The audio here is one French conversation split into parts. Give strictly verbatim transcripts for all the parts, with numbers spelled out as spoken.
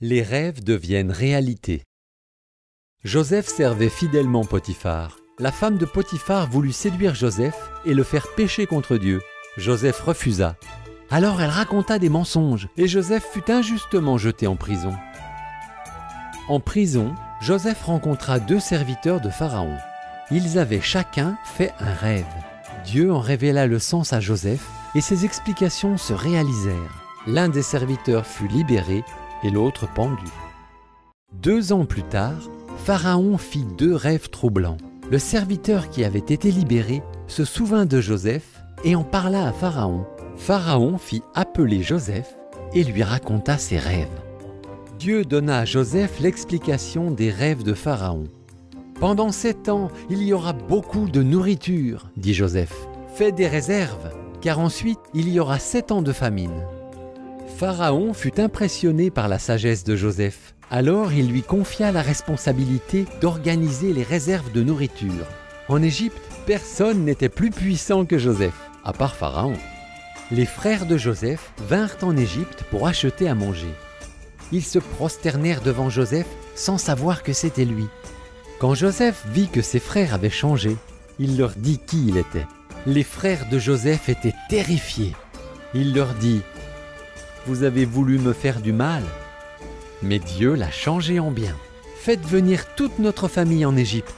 Les rêves deviennent réalité. Joseph servait fidèlement Potiphar. La femme de Potiphar voulut séduire Joseph et le faire pécher contre Dieu. Joseph refusa. Alors elle raconta des mensonges et Joseph fut injustement jeté en prison. En prison, Joseph rencontra deux serviteurs de Pharaon. Ils avaient chacun fait un rêve. Dieu en révéla le sens à Joseph et ses explications se réalisèrent. L'un des serviteurs fut libéré et l'autre pendu. Deux ans plus tard, Pharaon fit deux rêves troublants. Le serviteur qui avait été libéré se souvint de Joseph et en parla à Pharaon. Pharaon fit appeler Joseph et lui raconta ses rêves. Dieu donna à Joseph l'explication des rêves de Pharaon. « Pendant sept ans, il y aura beaucoup de nourriture, dit Joseph. Fais des réserves, car ensuite il y aura sept ans de famine. » Pharaon fut impressionné par la sagesse de Joseph. Alors il lui confia la responsabilité d'organiser les réserves de nourriture. En Égypte, personne n'était plus puissant que Joseph, à part Pharaon. Les frères de Joseph vinrent en Égypte pour acheter à manger. Ils se prosternèrent devant Joseph sans savoir que c'était lui. Quand Joseph vit que ses frères avaient changé, il leur dit qui il était. Les frères de Joseph étaient terrifiés. Il leur dit « Vous avez voulu me faire du mal, mais Dieu l'a changé en bien. Faites venir toute notre famille en Égypte.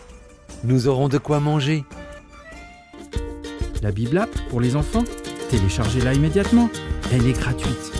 Nous aurons de quoi manger. » La Bible App pour les enfants, téléchargez-la immédiatement. Elle est gratuite.